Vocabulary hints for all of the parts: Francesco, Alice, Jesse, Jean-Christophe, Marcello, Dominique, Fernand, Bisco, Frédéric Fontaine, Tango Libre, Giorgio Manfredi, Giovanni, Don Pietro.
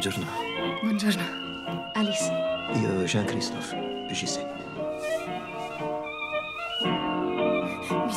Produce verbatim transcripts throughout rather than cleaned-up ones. Buongiorno. Buongiorno. Alice. Io Jean-Christophe, Jesse. Mi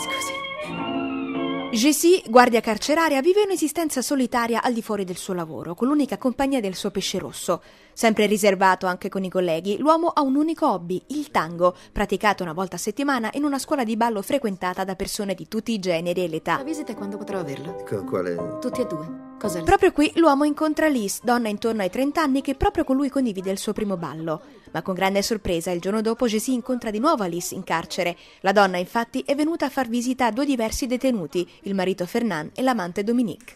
scusi. Jesse, guardia carceraria, vive un'esistenza solitaria al di fuori del suo lavoro, con l'unica compagnia del suo pesce rosso. Sempre riservato anche con i colleghi, l'uomo ha un unico hobby, il tango, praticato una volta a settimana in una scuola di ballo frequentata da persone di tutti i generi e l'età. La visita quando potrò averla? Con quale? Tutti e due. Cosa... Proprio qui l'uomo incontra Alice, donna intorno ai trenta anni che proprio con lui condivide il suo primo ballo. Ma con grande sorpresa il giorno dopo Jesse incontra di nuovo Alice in carcere. La donna infatti è venuta a far visita a due diversi detenuti, il marito Fernand e l'amante Dominique.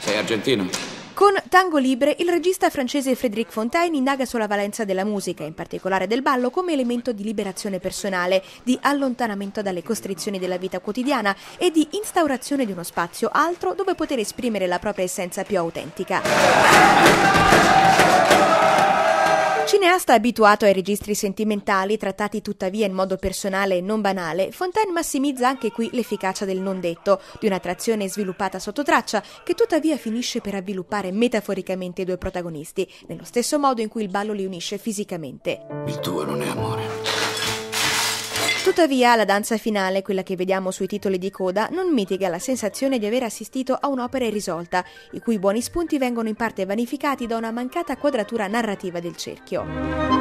Sei argentino? Con Tango Libre, il regista francese Frédéric Fontaine indaga sulla valenza della musica, in particolare del ballo, come elemento di liberazione personale, di allontanamento dalle costrizioni della vita quotidiana e di instaurazione di uno spazio altro dove poter esprimere la propria essenza più autentica. Cineasta abituato ai registri sentimentali, trattati tuttavia in modo personale e non banale, Fontaine massimizza anche qui l'efficacia del non detto, di un'attrazione sviluppata sotto traccia, che tuttavia finisce per avviluppare metaforicamente i due protagonisti, nello stesso modo in cui il ballo li unisce fisicamente. Il tuo non è amore. Tuttavia, la danza finale, quella che vediamo sui titoli di coda, non mitiga la sensazione di aver assistito a un'opera irrisolta, i cui buoni spunti vengono in parte vanificati da una mancata quadratura narrativa del cerchio.